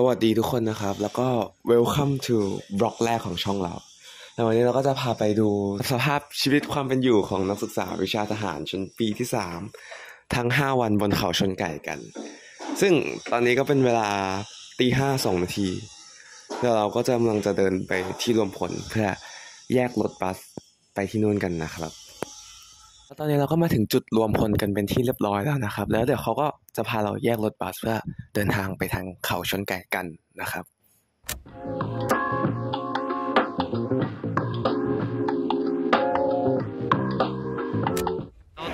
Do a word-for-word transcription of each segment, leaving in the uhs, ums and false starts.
สวัสดีทุกคนนะครับแล้วก็ Welcome to บล็อกแรกของช่องเราในวันนี้เราก็จะพาไปดูสภาพชีวิตความเป็นอยู่ของนักศึกษาวิชาทหารชั้นปีที่สามทั้งห้าวันบนเขาชนไก่กันซึ่งตอนนี้ก็เป็นเวลาตีห้าสองนาทีแล้วเราก็จะกำลังจะเดินไปที่รวมพลเพื่อแยกรถบัสไปที่นู่นกันนะครับตอนนี้เราก็มาถึงจุดรวมพลกันเป็นที่เรียบร้อยแล้วนะครับแล้วเดี๋ยวเขาก็จะพาเราแยกรถบัสเพื่อเดินทางไปทางเขาชนไก่กันนะครับ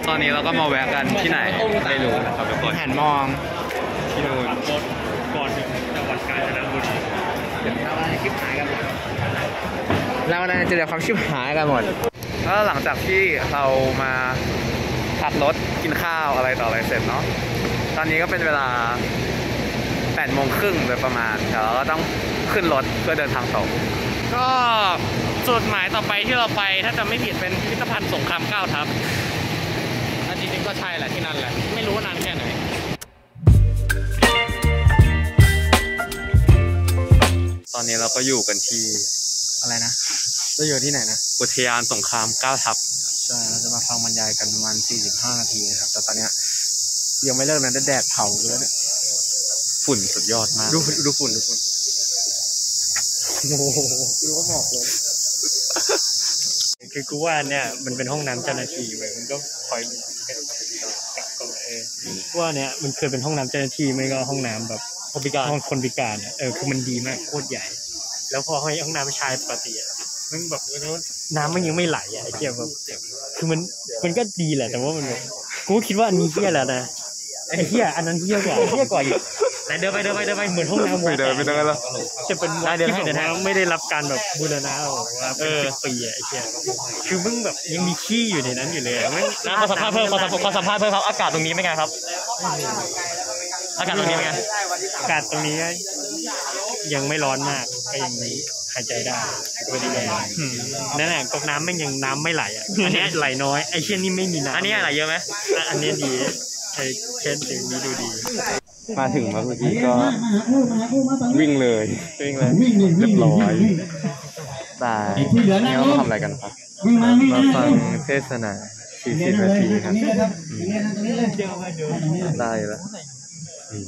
ตอนนี้เราก็มาแวะกันที่ไหนไม่รู้นะครับทุกคนหันมองที่นู่นก่อนถึงจังหวัดกาญจนบุรีเราอะไรชิบหายกันหมดเราอะไรจะเดี๋ยวความชิบหายกันหมดแล้วหลังจากที่เรามาพักรถกินข้าวอะไรต่ออะไรเสร็จเนาะตอนนี้ก็เป็นเวลาแปดโมงครึ่งโดยประมาณแล้วก็ต้องขึ้นรถเพื่อเดินทางต่อก็จุดหมายต่อไปที่เราไปถ้าจะไม่ผิดเป็นพิพิธภัณฑ์สงครามเก้าทัพจริงๆก็ใช่แหละที่นั่นแหละไม่รู้ว่านานแค่ไหนตอนนี้เราก็อยู่กันที่อะไรนะเราอยู่ที่ไหนนะอุทยานสงครามเก้าทัพใช่เราจะมาฟังบรรยายกันประมาณสี่สิบห้านาทีนะครับแต่ตอนนี้ยังไม่เลิกนะแดดเผาเลยเนี่ยฝุ่นสุดยอดมากดูดูฝุ่นดูฝุ่นโอ้โหดูว่าหมอกเลยคือกูว่าเนี่ยมันเป็นห้องน้ำเจ้าหน้าที่เลยมันก็คอยกักกันเองว่าเนี่ยมันเคยเป็นห้องน้ำเจ้าหน้าที่ไม่ก็ห้องน้ำแบบคนพิการห้องคนพิการเนี่ยเออคือมันดีมากโคตรใหญ่แล้วพอให้ห้องน้ำชายปกติมันแบบน้ำมันยังไม่ไหลอ่ะไอ้เจี๊ยบแบบคือมันมันก็ดีแหละแต่ว่ามันกูคิดว่าอันนี้เหี้ยแล้วนะไอ้เหี้ยอันนั้นเหี้ยกว่าเหี้ยกว่าอยู่ไหนเดินไปเดินไปเดินไปเหมือนห้องน้ำไม่เดินไม่ต้องแล้วจะเป็นเดินให้เดินให้ไม่ได้รับการแบบบูรณะหรอกว่าเป็นสิบปีอ่ะไอ้เจี๊ยบคือมึงแบบยังมีขี้อยู่ในนั้นอยู่เลยมึงน้ำขอสัมภาษณ์เพิ่มขอสัมขอสัมภาษณ์เพิ่มครับอากาศตรงนี้เป็นไงครับอากาศตรงนี้เป็นไงอากาศตรงนี้ยังไม่ร้อนมากก็ยังมีหายใจได้ก็ดีเลยนั่นแหละก๊อกน้ำมันยังน้ำไม่ไหลอ่ะอันนี้ไหลน้อยไอเช่นนี้ไม่มีน้ำอันนี้ไหลเยอะไหมอันนี้ดีไอเช่นถึงนี้ดูดีมาถึงเมื่อกี้ก็วิ่งเลยวิ่งเลยเรียบร้อยแต่เนี่ยเราทำอะไรกันครับมาฟังเทศนาสี่สิบนาทีครับได้แล้วสิบ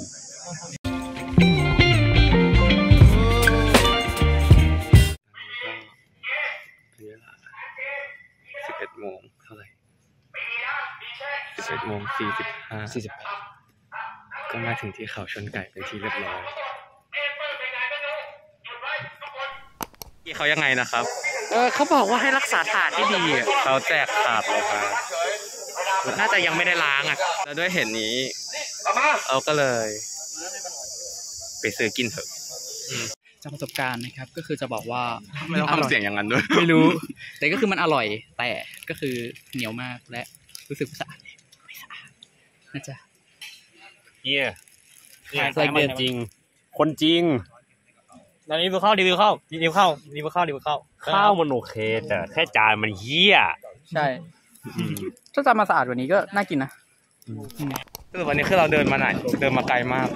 เอ็ดโมงเท่าไหร่สิบเอ็ดโมงสี่สิบห้าก็มาถึงที่เขาชนไก่เป็นที่เรียบร้อยที่เขายังไงนะครับเออเขาบอกว่าให้รักษาถาดที่ดีเขาแจกถาดเลยครับน่าจะยังไม่ได้ล้างอ่ะแล้วด้วยเห็นนี้เอาก็เลยไปซื้อกินเถอะจากประสบการณ์นะครับก็คือจะบอกว่าไม่ต้องทำเสียงอย่างนั้นด้วยไม่รู้แต่ก็คือมันอร่อยแต่ก็คือเหนียวมากและรู้สึกสะอาดไม่สะอาดนะจ๊ะเย่ใส่เดือนจริงคนจริงตอนนี้ดูข้าวดีดูข้าวดีข้าวดีข้าวดีข้าวข้าวมันโอเคแต่แค่จานมันเหี้ยใช่ถ้าจานมาสะอาดกว่านี้ก็น่ากินนะคือวันนี้คือเราเดินมาไหนเดินมาไกลมาก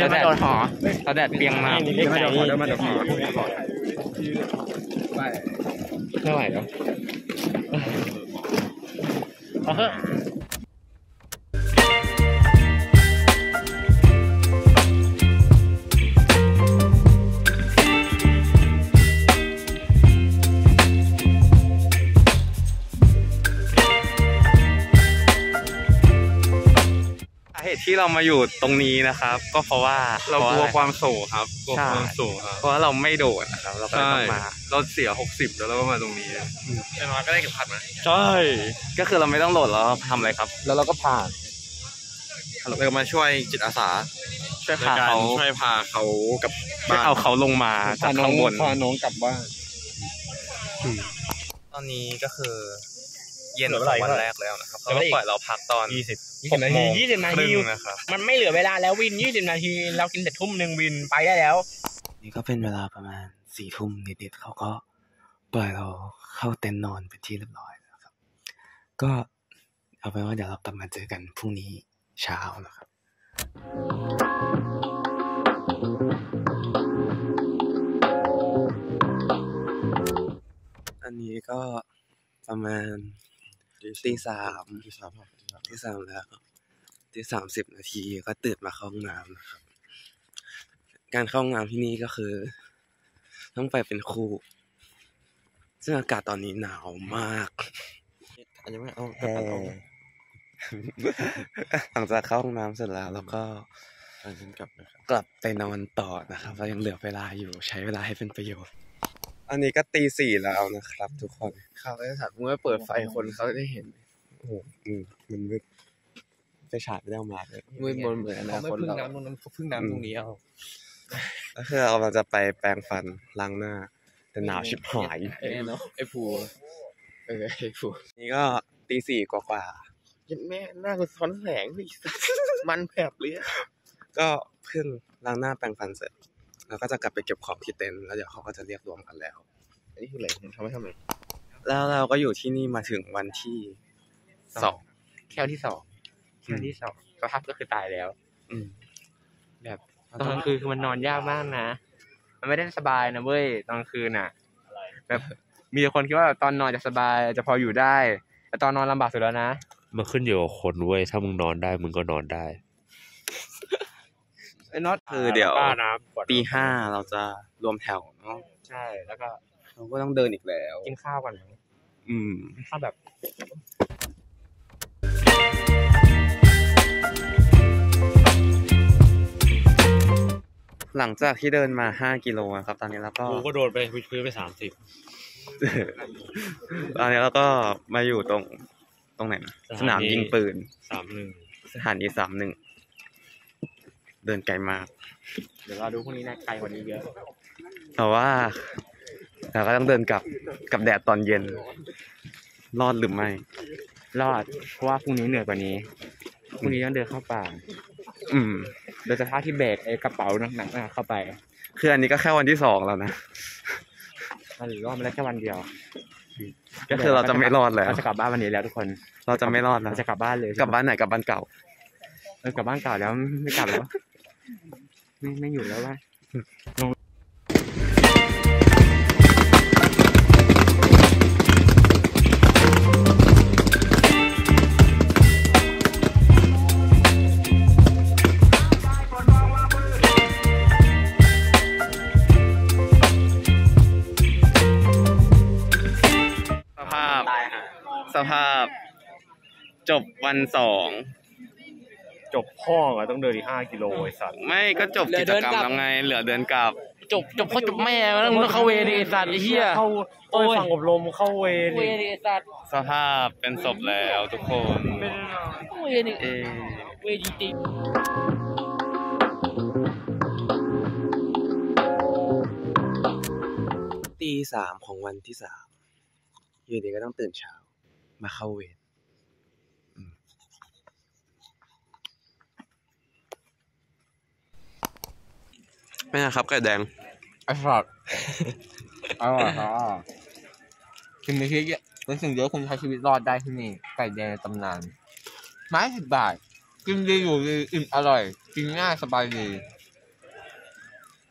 เราแดดหอเราแดดเปียงมากไม่ไหวแล้วไม่ไหวแล้วที่เรามาอยู่ตรงนี้นะครับก็เพราะว่าเรากลัวความสูงครับกลัวความสูงครับเพราะว่าเราไม่โดดนะครับเราก็ต้องมาเราเสียหกสิบแล้วเราก็มาตรงนี้แต่มาก็ได้เก็บผัดมาใช่ก็คือเราไม่ต้องโดดเราทำอะไรครับแล้วเราก็ผ่านเรามาช่วยจิตอาสาช่วยพาเขาช่วยพาเขากับช่วยเอาเขาลงมาจากข้างบนพาน้องกลับบ้านตอนนี้ก็คือเย็นวันแรกแล้วนะครับเขาปล่อยเราพักตอนยี่สิบนาทียี่สิบนาทีนะครับมันไม่เหลือเวลาแล้ววินยี่สิบนาทีเรากินแต่ทุ่มหนึ่งวินไปได้แล้วนี่ก็เป็นเวลาประมาณสี่ทุ่มนิดๆเขาก็ปล่อยเราเข้าเต็นท์นอนเป็นที่เรียบร้อยแล้วครับก็เอาเป็นว่าเดี๋ยวเรากลับมาเจอกันพรุ่งนี้เช้านะครับ ก็ประมาณตีสามตีสามตีสามแล้วตีสามสิบนาทีก็ตื่นมาเข้าห้องน้ำนะครับการเข้าห้องน้ำที่นี่ก็คือต้องไปเป็นคู่ซึ่งอากาศตอนนี้หนาวมากอันนี้ไม่เอาแอร์หลังจากเข้าห้องน้ำเสร็จแล้วแล้วก็กลับกลับไปนอนต่อนะครับเรายังเหลือเวลาอยู่ใช้เวลาให้เป็นประโยชน์อันนี้ก็ตีสี่แล้วนะครับทุกคนครับไอ้สัตว์เมื่อเปิดไฟคนเขาได้เห็นโอ้โหมันมืดไฟฉายไม่ได้มาเลยมืดมนเหมือนอนาคตเราพึ่งน้ำตรงนั้นพึ่งน้ำตรงนี้เอาก็คือเราจะไปแปรงฟันล้างหน้าแต่หนาวชิบหายไอ้ผัวเออไอ้ผัวนี่ก็ตีสี่กว่าๆยันแม่หน้าก็ซ้อนแสงเลยมันแผลบเลยก็เพิ่งล้างหน้าแปรงฟันเสร็จแล้วก็จะกลับไปเก็บของที่เต็นท์แล้วเดี๋ยวเขาก็จะเรียกรวมกันแล้วอันนี้คืออะไรทำไมทำไมแล้วเราก็อยู่ที่นี่มาถึงวันที่สองแค่ที่สองแค่ที่สองสภาพก็คือตายแล้วอืมแบบตอนกลางคืนคือมันนอนยากมากนะมันไม่ได้สบายนะเว้ยตอนกลางคืนน่ะแบบมีคนคิดว่าตอนนอนจะสบายจะพออยู่ได้แต่ตอนนอนลำบากสุดแล้วนะมันขึ้นอยู่กับคนเว้ยถ้ามึงนอนได้มึงก็นอนได้ไอ้น็อตคือเดี๋ยวตีห้าเราจะรวมแถวเนาะใช่แล้วก็เราก็ต้องเดินอีกแล้วกินข้าวก่อนนะอืมข้าวแบบหลังจากที่เดินมาห้ากิโลครับตอนนี้แล้วก็กูก็โดนไปวิดพื้นไปสามสิบตอนนี้แล้วก็มาอยู่ตรงตรงไหนนะสนามยิงปืนสามหนึ่งสถานีสามหนึ่งเดินไกลมากเดี๋ยวเราดูพวกนี้นะไกลกว่านี้เยอะแต่ว่าเราก็ต้องเดินกลับกับแดดตอนเย็นรอดหรือไม่รอดเพราะว่าพรุ่งนี้เหนื่อยกว่านี้พรุ่งนี้ต้องเดินเข้าป่าอืมโดยสภาพที่แบกไอ้กระเป๋าหนักๆเข้าไปคืออันนี้ก็แค่วันที่สองแล้วนะมันรอดมาแล้วแค่วันเดียวก็คือเราจะไม่รอดแล้วเราจะกลับบ้านวันนี้แล้วทุกคนเราจะไม่รอดแล้วจะกลับบ้านเลยกลับบ้านไหนกลับบ้านเก่าเออกลับบ้านเก่าแล้วไม่กลับแล้วไม่ไม่อยู่แล้วว่าสภาพสภาพจบวันสองจบพ่อก็ต้องเดินอีกห้ากิโลไอ้สัตว์ไม่ก็จบกิจกรรมแล้วไงเหลือเดินกลับจบจบเขาจบแม่แล้วต้องเข้าเวรไอ้สัตว์ไอ้เหี้ยเข้าโอ้ยฝั่งอบรมเข้าเวรไอ้สัตว์สภาพเป็นศพแล้วทุกคนเวรนี่เวรจริงตีสามของวันที่สามอยู่ดีก็ต้องตื่นเช้ามาเข้าเวรไม่นะครับไก่แดงอร่อยอร่อยครับคุณมีชีวิตเป็นสิ่งเยอะคุณใช้ชีวิตรอดได้ที่นี่ไก่แดงตำนานไม้สิบบาทกินดีอยู่ดีอิ่มอร่อยกินง่ายสบายดี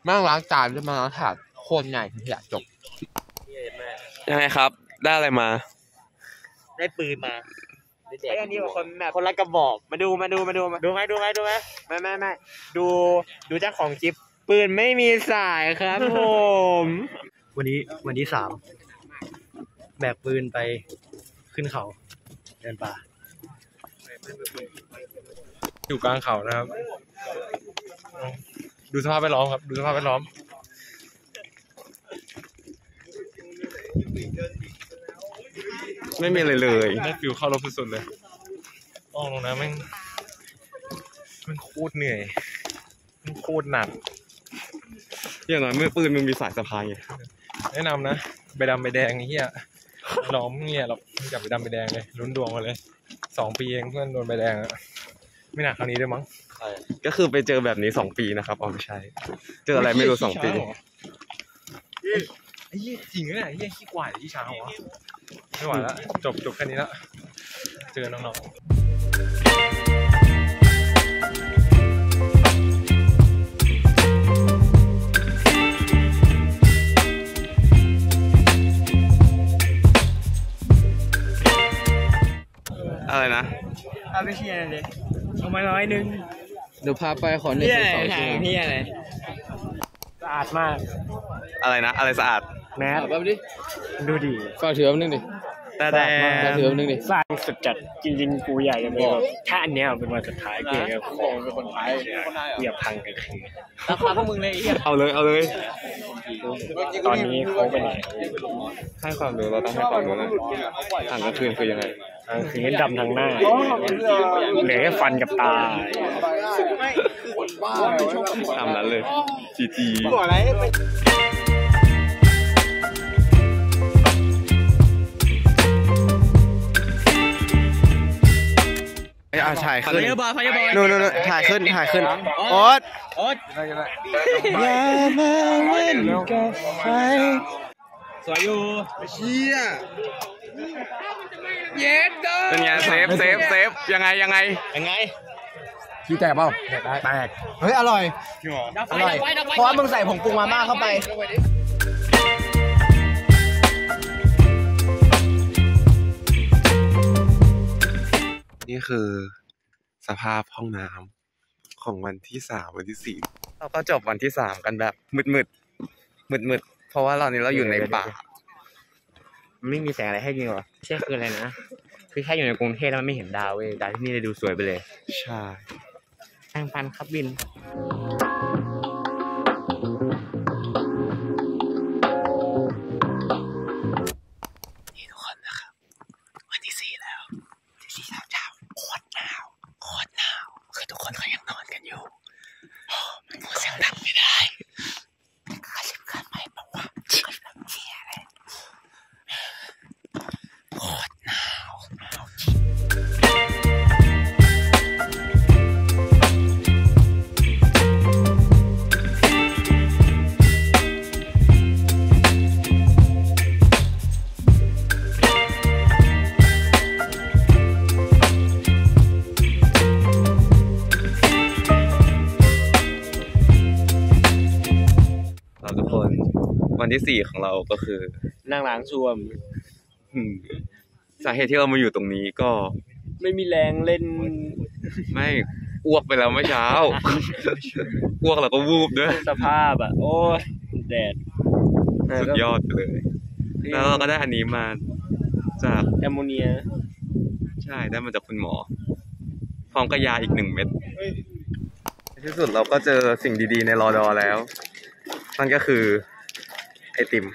ไม่ล้างจานจะมาล้างถาดโคตรง่ายขยะจบยังไงครับได้อะไรมาได้ปืนมาไอ้อันนี้คนแบบคนละกระบอกมาดูมาดูมาดูมาดูไหมดูไหมดูไหมไม่ไม่ไม่ดูดูเจ้าของจิ๊บปืนไม่มีสายครับผมวันนี้วันที่สามแบกปืนไปขึ้นเขาเดินป่าอยู่กลางเขานะครับดูสภาพแวดล้อมครับดูสภาพแวดล้อมไม่มีอะไรเลยได้ฟิวเข้ารถสุดเลยอ้อลงนะแม่งมันโคตรเหนื่อยมันโคตรหนักอย่างน้อยมือปืนมันมีสายสะพายไงแนะนำนะใบดำใบแดงเฮียล้อมเงี้ยเราจับใบดำใบแดงเลยลุ้นดวงมาเลยสองปีเองเพื่อนโดนใบแดงอะไม่หนักคราวนี้ด้วยมั้งก็คือไปเจอแบบนี้สองปีนะครับอ๋อไม่ใช่เจออะไรไม่รู้สองปีไอ้เหี้ยจริงเลยไอ้เหี้ยขี้กวาดขี้ช้างวะไม่ไหวแล้วจบจบแค่นี้แล้วเจอน้อง นะพาไปเชียร์เลยเอามาร้อยหนึ่งเดี๋ยวพาไปขอหนึ่งสองชิ้นนี่อะไรสะอาดมากอะไรนะอะไรสะอาดแมสดูดิก็ถือหนึ่งดิแต่แต่ถือหนึ่งดิสร้างสุดจัดจริงๆกูใหญ่เลยถ้าอันเนี้ยเป็นวันสุดท้ายกูจะขอเป็นคนท้ายกูจะพังกันคืนราคาพวกมึงเลยเอาเลยเอาเลยตอนนี้เขาไปไหนให้ความรู้เราต้องให้ความรู้นะพังกันคืนคือยังไงคือเล่นดำทางหน้าเหลือแค่ฟันกับตาทำนั้นเลยจีจีอ่าถ่ายขึ้นนู่นๆถ่ายขึ้นถ่ายขึ้นโอ๊ตโอ๊ตอย่ามาเล่นกับไฟสวยอยู่เชี่ยเย็ดเด้อเป็นไงเซฟเซฟเซฟยังไงยังไงยังไงที่แตกเปล่าแตกเฮ้ยอร่อยอร่อยเพราะมึงใส่ผงปรุงมาม่าเข้าไปนี่คือสภาพห้องน้ำของวันที่สามวันที่สี่เราก็จบวันที่สามกันแบบมืดมืดมืดมืดเพราะว่าเราเนี่ยเราอยู่ในป่าไม่มีแสงอะไรให้จริงหรอเชื่อคืออะไรนะคือแค่อยู่ในกรุงเทพแล้วมันไม่เห็นดาวเว้ยดาวที่นี่เลยดูสวยไปเลยใช่ทางพันครับบินนี่ทุกคนนะครับวันที่สี่แล้วที่สี่เช้าโคตรหนาวโคตรหนาวคือทุกคนเขายังนอนกันอยู่มันพูดเสียงดังไม่ได้ข้าเสียงขาดไปบอกว่าวันที่สี่ของเราก็คือนั่งล้างชวมสาเหตุที่เรามาอยู่ตรงนี้ก็ไม่มีแรงเล่นไม่อ้วกไปแล้วเมื่อเช้าอ้วกเราก็วูบด้วยสภาพอ่ะโอ้แดดสุดยอดเลยแล้วเราก็ได้อันนี้มาจากแอมโมเนียใช่ได้มาจากคุณหมอพร้อมกับยาอีกหนึ่งเม็ดที่สุดเราก็เจอสิ่งดีๆในรอดอแล้วนั่นก็คือไอติม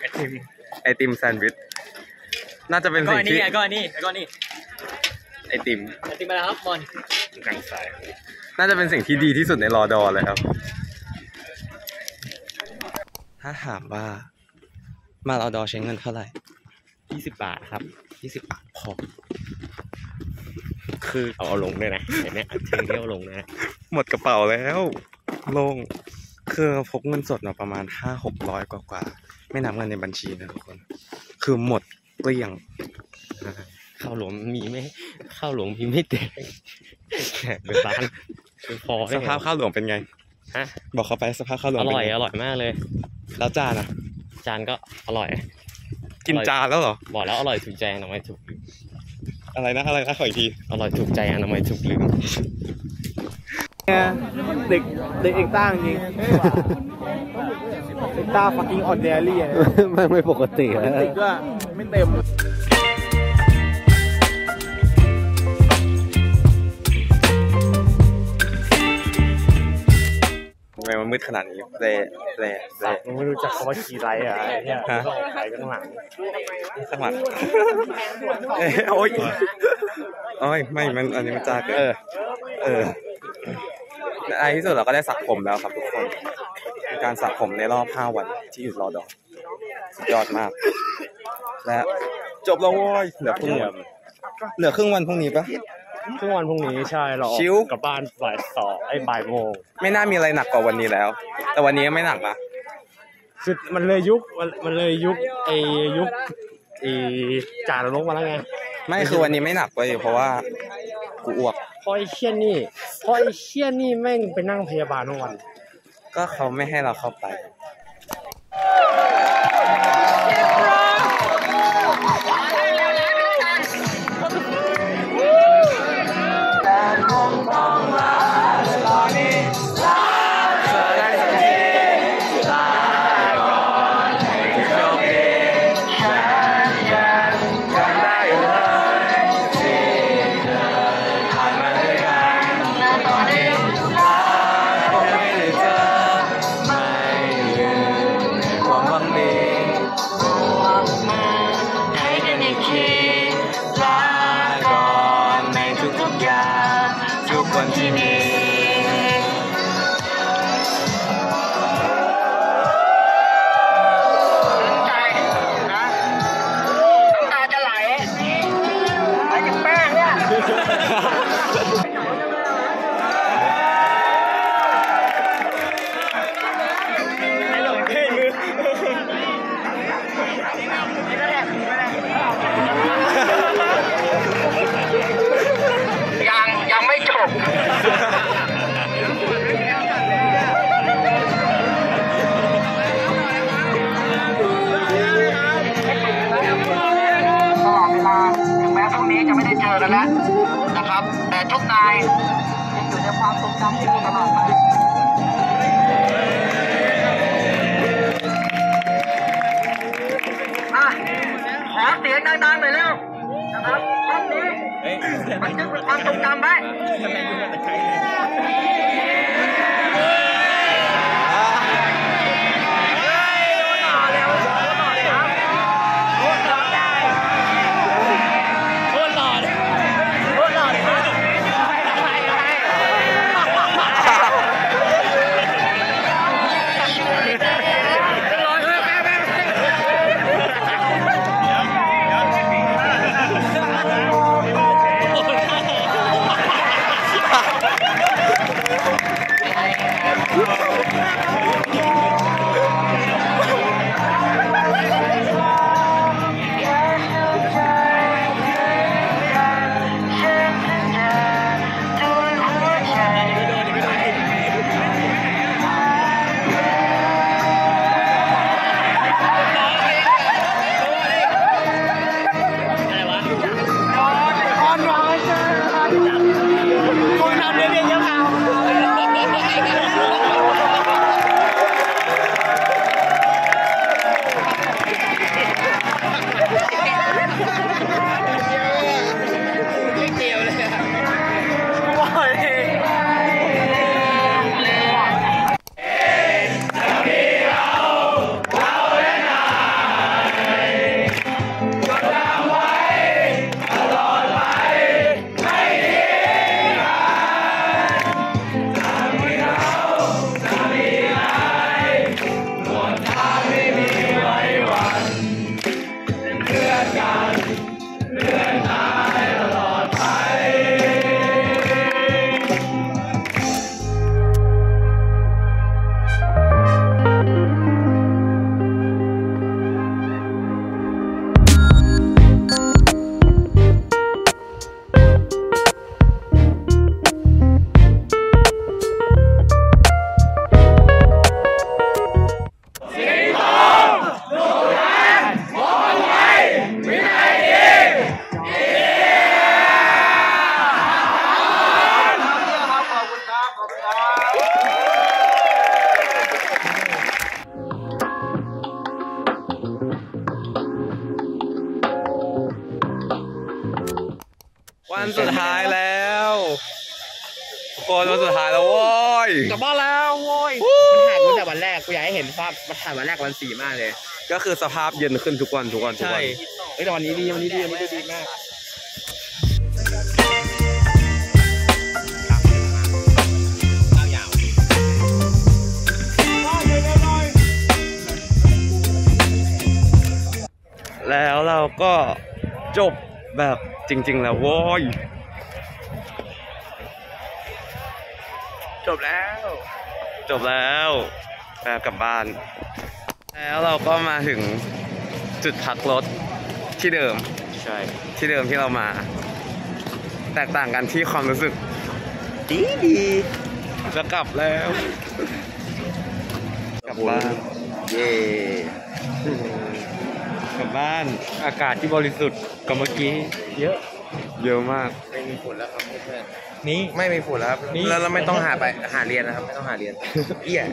ไอติมแซนด์วิชน่าจะเป็นสิ่งที่ก็อันนี้ก็อันนี้ไอติมไอติมมาแล้วครับบอลกลางสายน่าจะเป็นสิ่งที่ดีที่สุดในรอดอเลยครับถ้าถามว่ามารอดอใช้เงินเท่าไหร่ยี่สิบบาทครับยี่สิบบาทพอคือเอาเอาลงเลยนะเห็นไหมอันเชิงเที่ยวลงนะหมดกระเป๋าแล้วลงคือพกเงินสดมาประมาณห้าหกร้อยกว่าไม่นับเงินในบัญชีนะทุกคนคือหมดเกลี้ยงข้าวหลวงมีไม่ข้าวหลวงมีไม่แตกแตกเป็นล้านพอสภาพข้าวหลวงเป็นไงฮะบอกเขาไปสภาพข้าวหลวงอร่อยอร่อยมากเลยแล้วจานอ่ะจานก็อร่อยกินจานแล้วเหรอบอกแล้วอร่อยถูกใจอนามัยถูกอะไรนะอะไรนะขออีกทีอร่อยถูกใจอนามัยถูกลืมเด็กเด็กเอกตั้งจริงเอกต้าฟักกิ้งออดเดลี่อะไรไม่ไม่ปกตินะติดก็ไม่เต็มทำไมมันมืดขนาดนี้เละเละเละไม่รู้จักคำว่าคีไรอ่ะเนี่ยไข่ข้างหลังข้างหลังโอ้ยโอ้ยไม่มันอันนี้มันจ้าเกินเออเออในที่สุดเราก็ได้สระผมแล้วครับทุกคนการสระผมในรอบห้าวันที่อยู่รอดอสุดยอดมากและจบแล้วโว้ยเหลือครึ่งวันเหลือครึ่งวันพรุ่งนี้ปะครึ่งวันพรุ่งนี้ใช่เราชิวกลับบ้านบ่ายสองไอ้บ่ายโมงไม่น่ามีอะไรหนักกว่าวันนี้แล้วแต่วันนี้ไม่หนักนะคือมันเลยยุคมันเลยยุคไอ้ยุคไอ้จ่าลงมาแล้วไงไม่คือวันนี้ไม่หนักเลยเพราะว่ากูอ้วกพอไอ้เชี่ยนี่พอไอ้เชี่ยนี่แม่งไปนั่งพยาบาลทั้งวันก็เขาไม่ให้เราเข้าไป กันแล้วนะครับแต่ทุกนายยังอยู่ในความทรงจำที่ดีตลอดไปอ่ะขอเสียงดังๆหน่อยเร็วนะครับท่านนี้มันจึงเป็นความทรงจำไหมวันสุดท้ายแล้วทุกคนวันสุดท้ายแล้วโว้ยกลับบ้านแล้วโว้ยมันถ่ายกูแต่วันแรกกูอยากให้เห็นภาพมันถ่ายวันแรกวันสี่มากเลยก็คือสภาพเย็นขึ้นทุกวันทุกวันทุกวันไอ้ตอนนี้ดีวันนี้ดีวันนี้ดีมากแล้วเราก็จบแบบจริงๆแล้วโว้ยจบแล้วจบแล้วแล้วกลับบ้านแล้วเราก็มาถึงจุดพักรถที่เดิมใช่ที่เดิมที่เรามาแตกต่างกันที่ความรู้สึกดีดีจะกลับแล้วกลับบ้านเย่กลับบ้านอากาศที่บริสุทธิ์กับเมื่อกี้เยอะเยอะมากไม่มีฝุ่นแล้วครับเพื่อนนี่ไม่มีฝุ่นแล้วครับแล้วเราไม่ต้องหาไปหาเรียนนะครับไม่ต้องหาเรียนเอี่ย